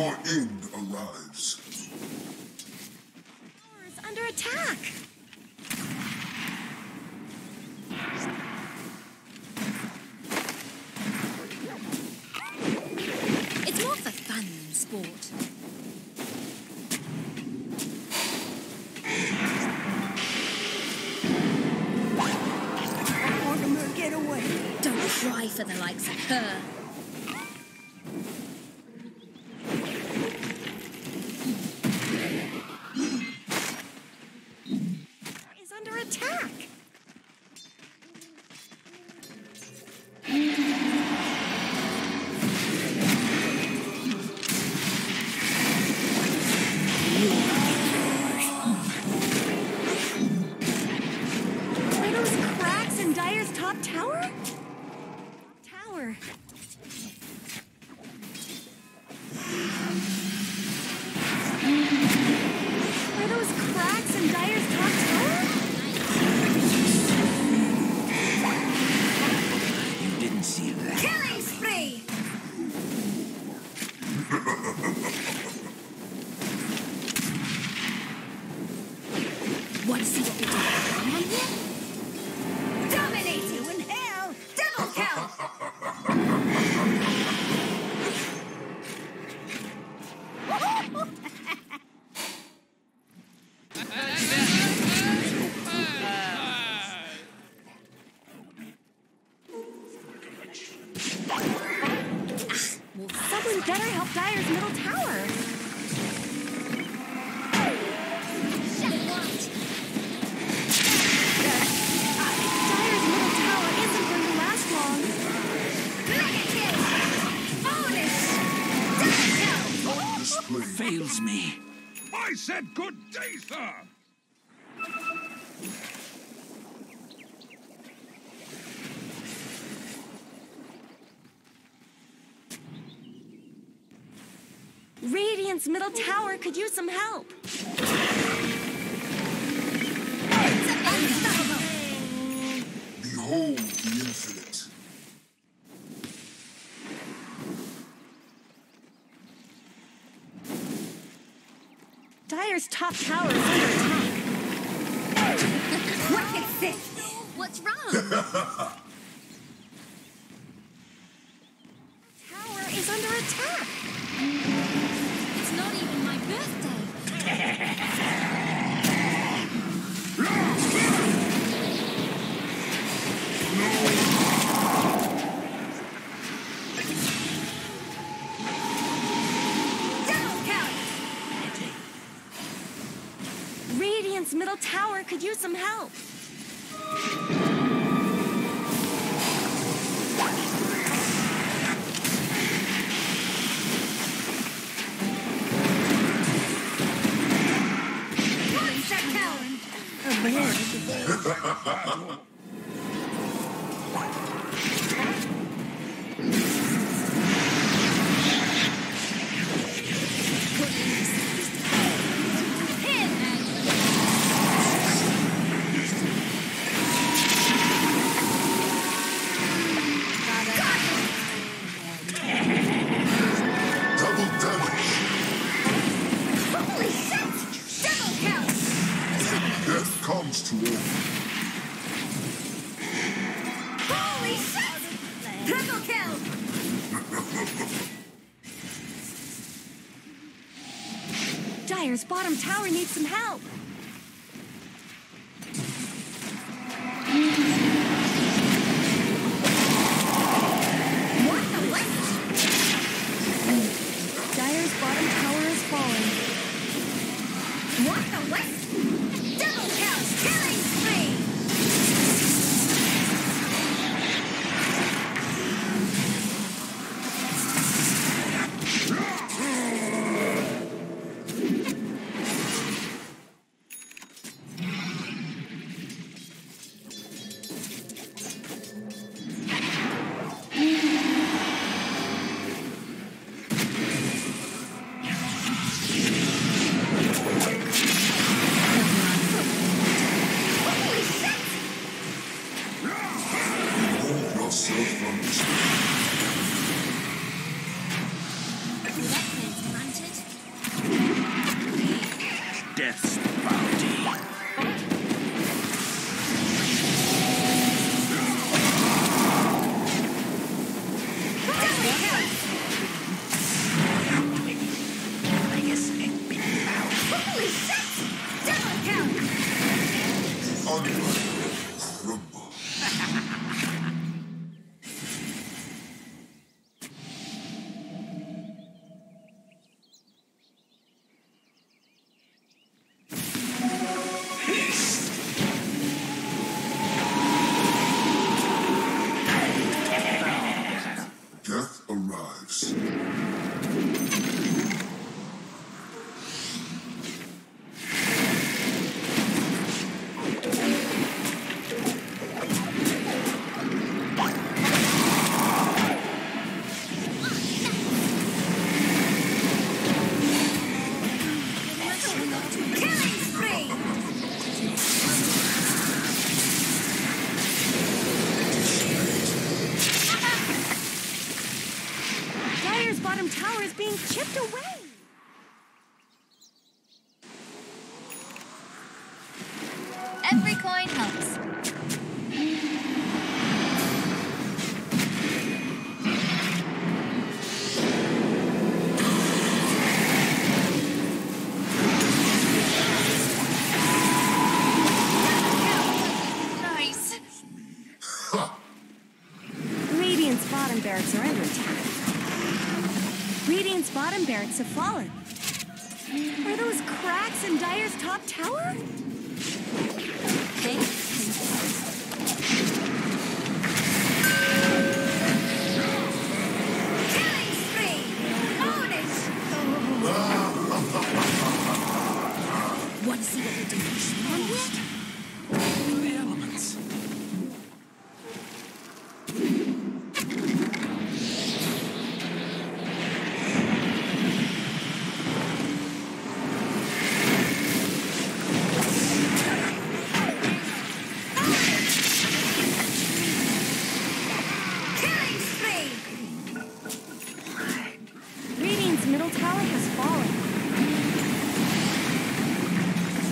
Your end arrives. Tower is under attack. It's more of a fun sport. Try for the likes of her. Is under attack. Riddle's cracks in Dire's top tower? Someone better help Dire's middle tower. Dire's middle tower isn't going to last long. Bonus! This play fails me. I said good day, sir. Radiant's middle tower could use some help. It's unstoppable. Behold the infinite. Dire's top tower is under attack. What is this? What's wrong? Tower is under attack. It's not even my birthday. No! No! Middle tower could use some help. Dire's bottom tower needs some help. What the what? Dire's bottom tower is falling. What the what? Double kill, killing death's bounty. Barracks have fallen. Are those cracks in Dire's top tower?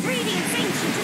Reading sanctions.